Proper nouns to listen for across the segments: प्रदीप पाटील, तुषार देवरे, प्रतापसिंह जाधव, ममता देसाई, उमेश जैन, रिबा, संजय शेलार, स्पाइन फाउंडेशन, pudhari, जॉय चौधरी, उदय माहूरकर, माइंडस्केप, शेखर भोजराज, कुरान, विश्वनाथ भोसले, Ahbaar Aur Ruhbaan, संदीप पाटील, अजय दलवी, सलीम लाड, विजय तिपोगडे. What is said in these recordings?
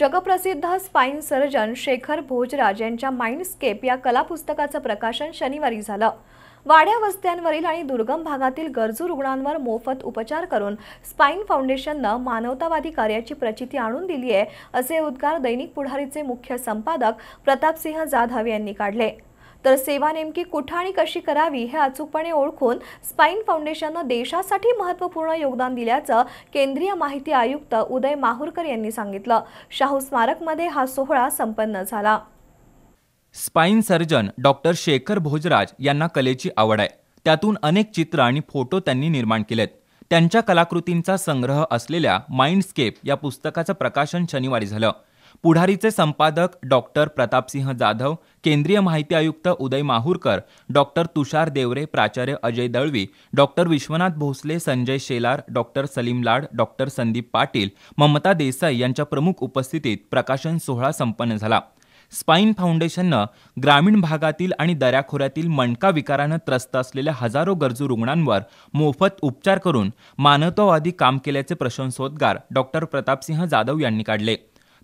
जगप्रसिद्ध spine surgeon शेखर भोजराज यांच्या माइंडस्केप या कलापुस्तकाचं प्रकाशन शनिवारी झालं। वाड्या वस्त्यांवरील आणि दुर्गम भागातील गरजू रुग्णांवर मोफत उपचार करून स्पाइन फाउंडेशनने मानवतावादी कार्याची प्रचिती आणून दिली आहे, असे उद्गार दैनिक पुढारीचे मुख्य संपादक प्रतापसिंह जाधव यांनी काढले। तर सेवा नेमकी कुठे आणि कशी करावी हे अचूकपणे ओळखून स्पाइन फाउंडेशनने देशासाठी महत्त्वपूर्ण योगदान दिल्याचं केंद्रीय माहिती आयुक्त उदय माहूरकर यांनी सांगितलं। शाहू स्मारकमध्ये हा सोहळा संपन्न झाला। Spine surgeon doctor शेखर भोजराज यांना कलेची आवड आहे। त्यातून अनेक चित्र आणि फोटो त्यांनी निर्माण केलेत। त्यांच्या कलाकृतींचा संग्रह असलेल्या माइंडस्केप या पुस्तकाचं प्रकाशन शनिवारी झालं। पुढारीचे संपादक डॉक्टर प्रतापसिंह जाधव, केंद्रीय माहिती आयुक्त उदय माहूरकर, डॉक्टर तुषार देवरे, प्राचार्य अजय दलवी, doctor विश्वनाथ भोसले, संजय शेलार, doctor सलीम लाड, doctor संदीप पाटील, ममता देसाई यांच्या प्रमुख उपस्थितीत प्रकाशन सोहळा संपन्न झाला। स्पाइन फाउंडेशननं ग्रामीण भागातील आणि दऱ्याखोऱ्यातील मणका विकारानं त्रस्त असलेल्या हजारो गरजू रुग्णांवर मोफत उपचार करून मानवतावादी काम केल्याचे प्रशंसोद्गार डॉक्टर प्रतापसिंह जाधव यांनी काढले।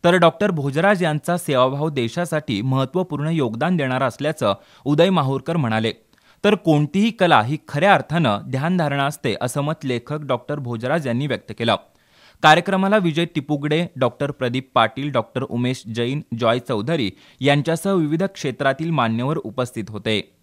तर डॉक्टर भोजराज यांचा सेवाभाव देशासाठी महत्त्वपूर्ण योगदान देणारा असल्याचं उदय माहूरकर म्हणाले। तर कोणतीही कला ही खऱ्या अर्थानं ध्यानधारणा असते, असं मत लेखक डॉक्टर भोजराज यांनी व्यक्त केलं। कार्यक्रमाला विजय तिपोगडे, डॉक्टर प्रदीप पाटील, डॉक्टर उमेश जैन, जॉय चौधरी यांच्यासह विविध क्षेत्रातील मान्यवर उपस्थित होते।